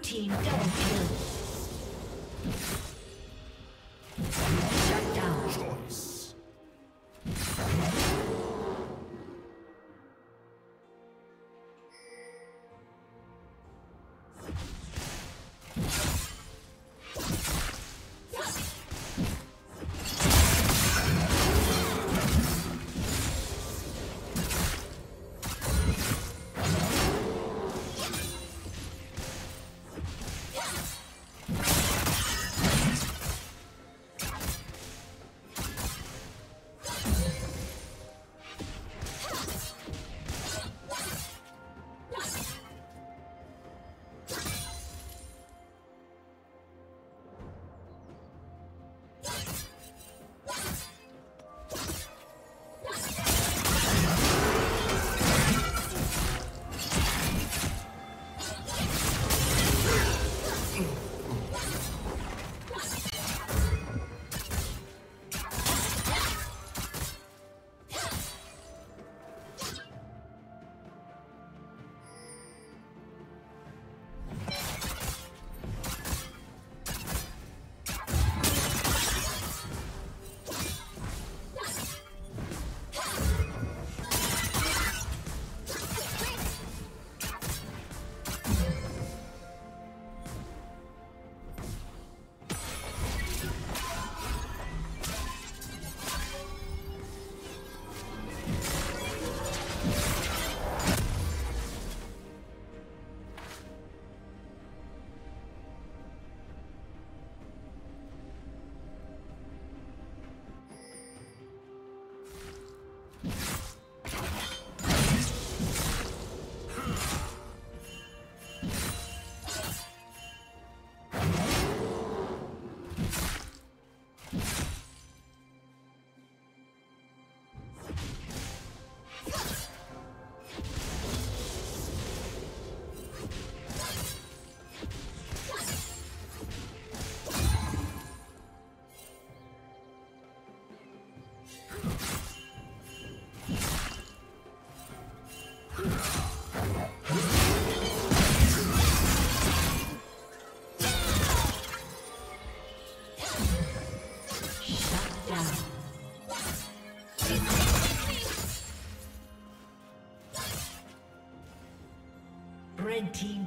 Blue team double kill. Shut down. Choice. Red team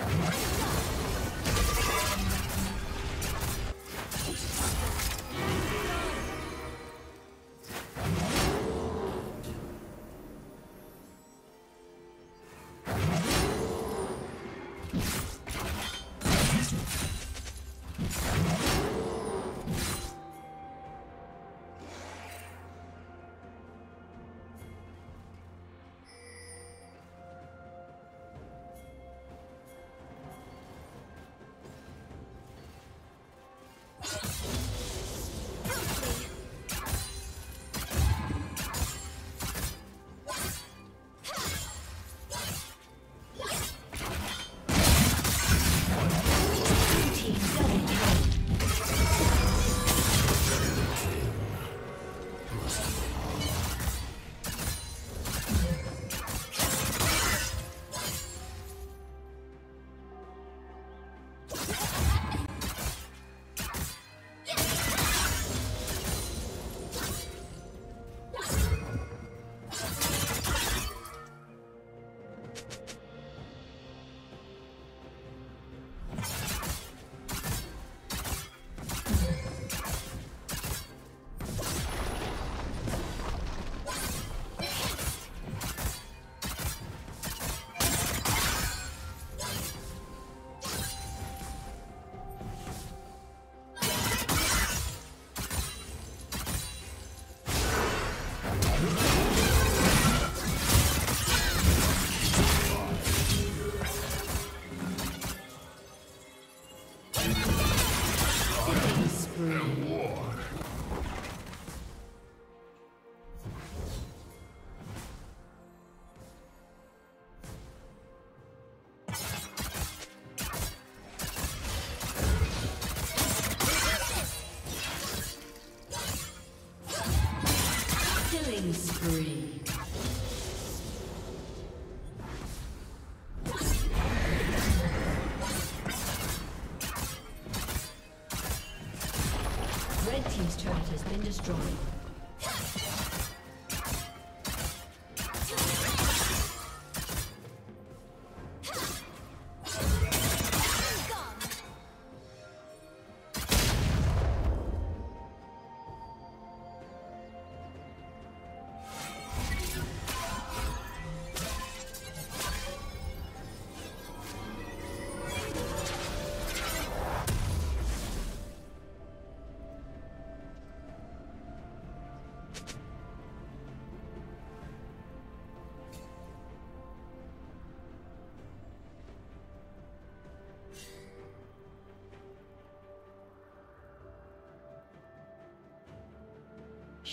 Let's go. spree. Red team's turret has been destroyed.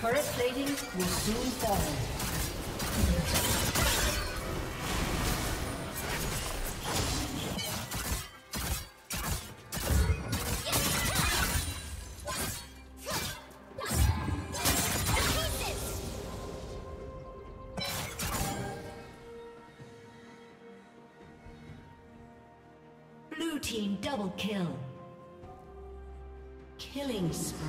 Turret plating will soon fall. Blue team double kill. Killing spree.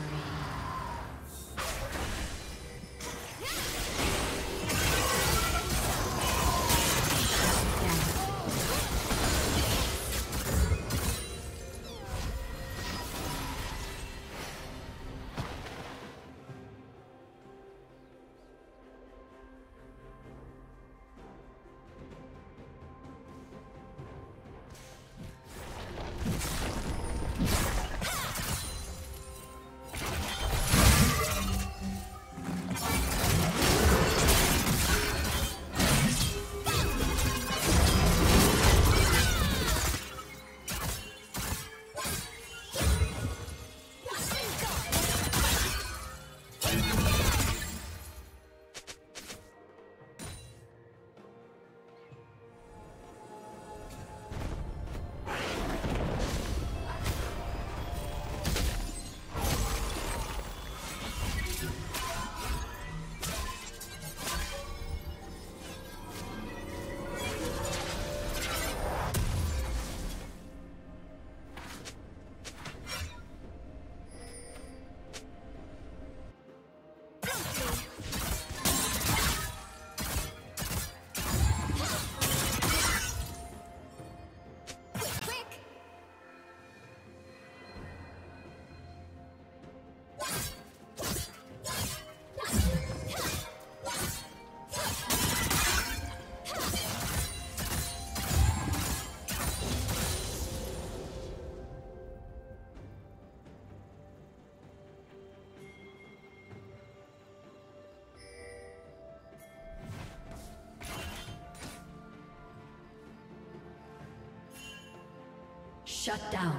Shut down.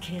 Kill.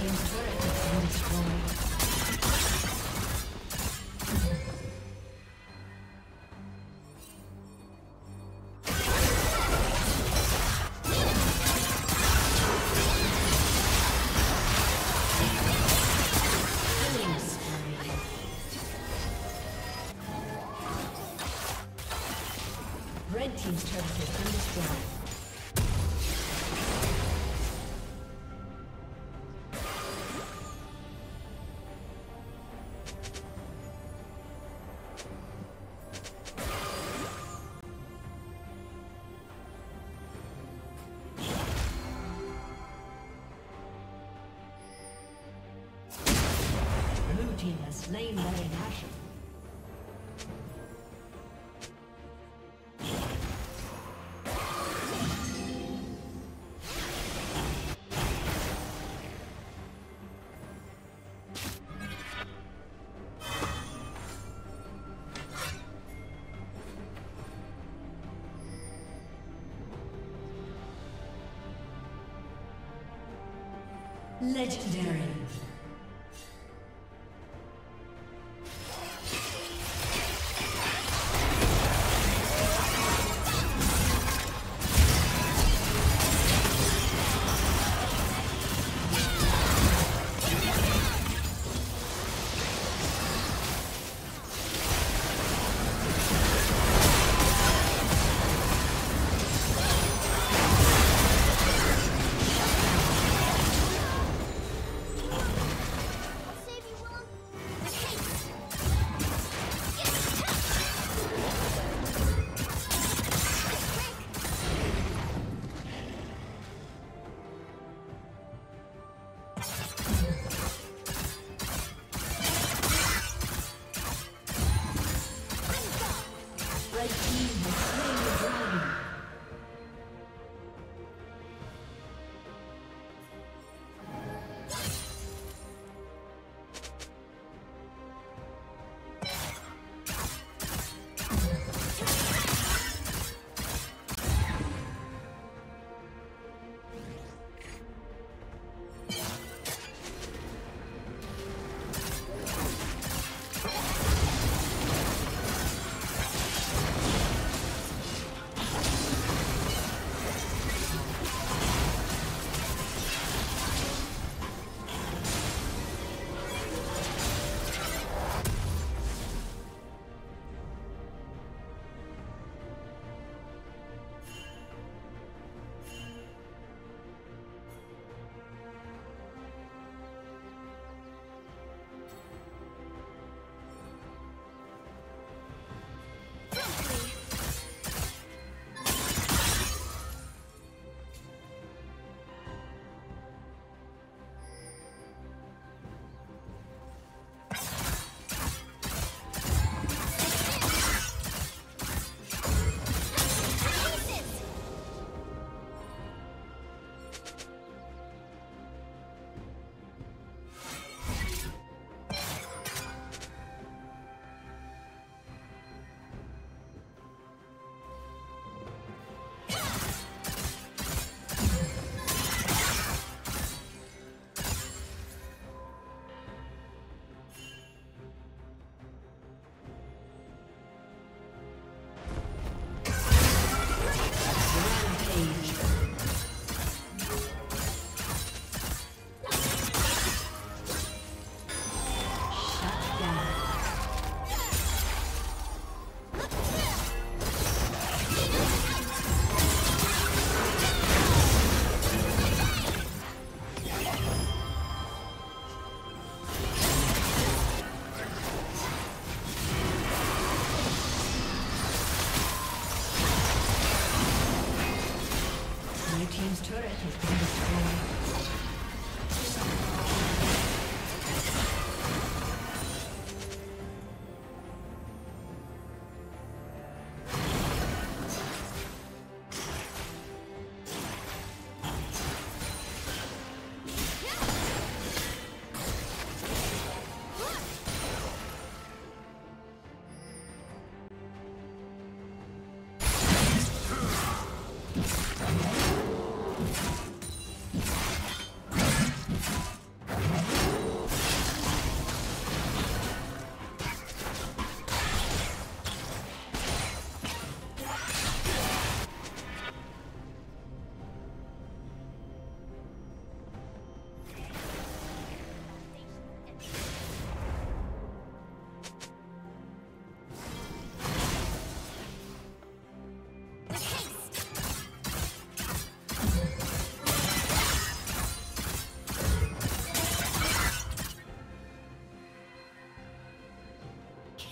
Team's turret has been destroyed. Blue team has slain Baron Nashor. Legendary.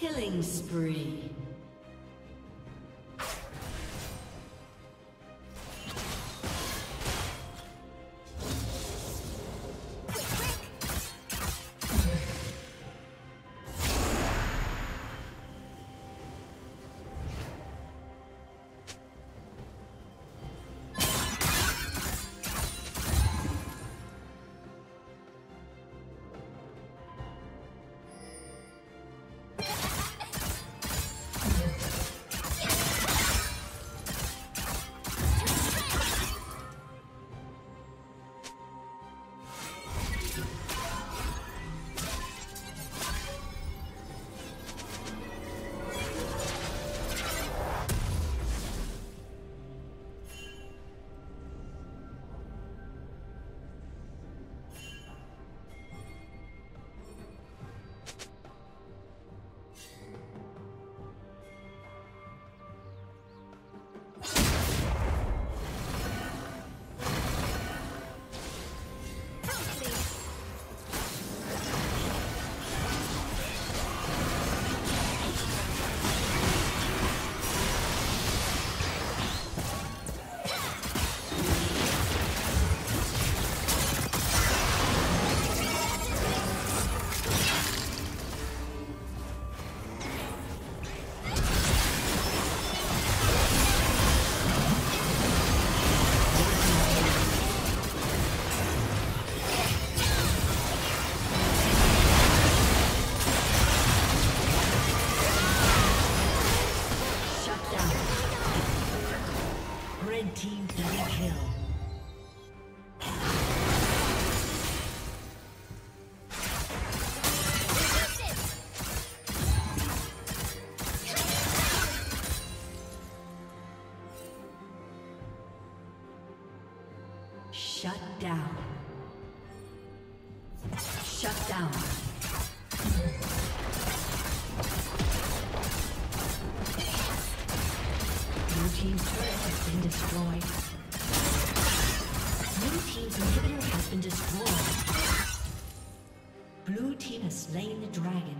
Killing spree. Shut down. Shut down. Blue team's turret has been destroyed. Blue team's inhibitor has been destroyed. Blue team has slain the dragon.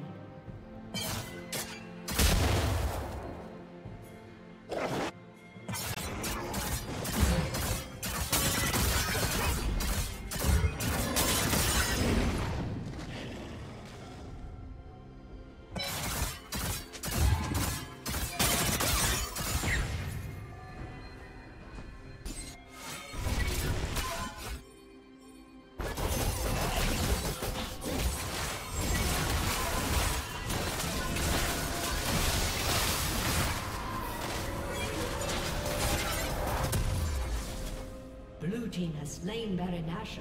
Team has slain Baron Nashor.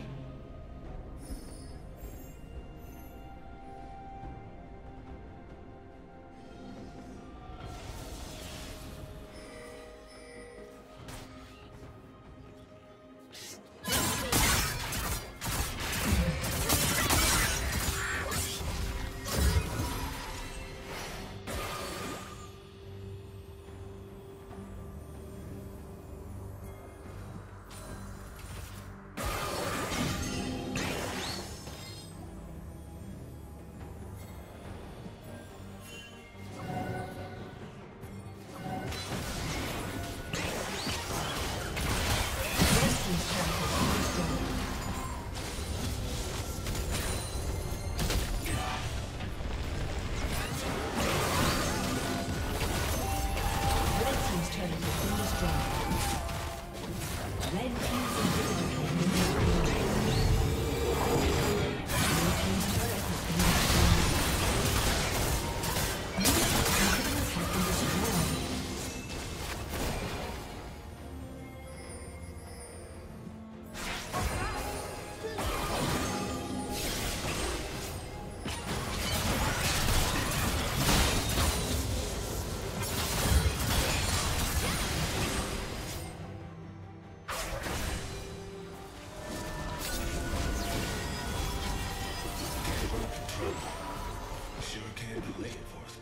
Sure can delay a fourth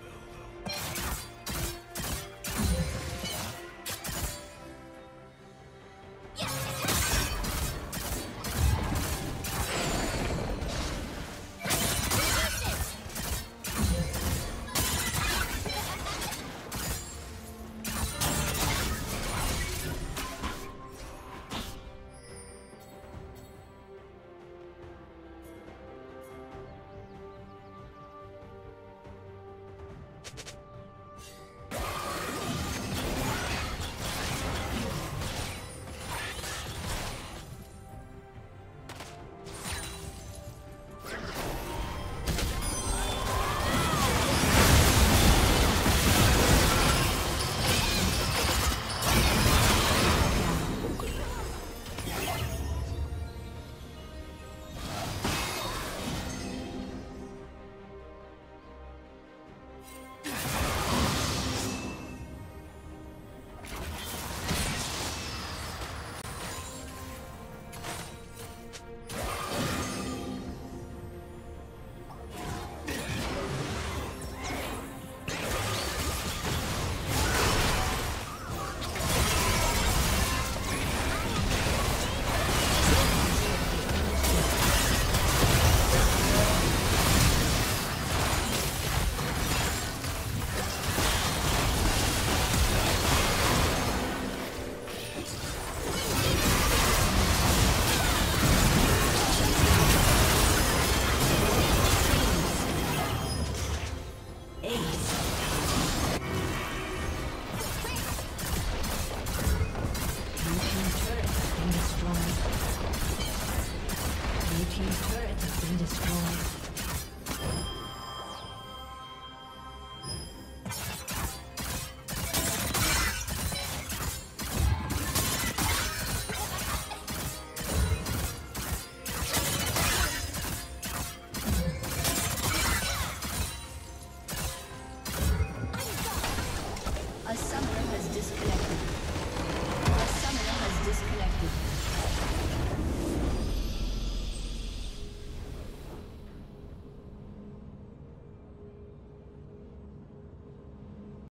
bell, though.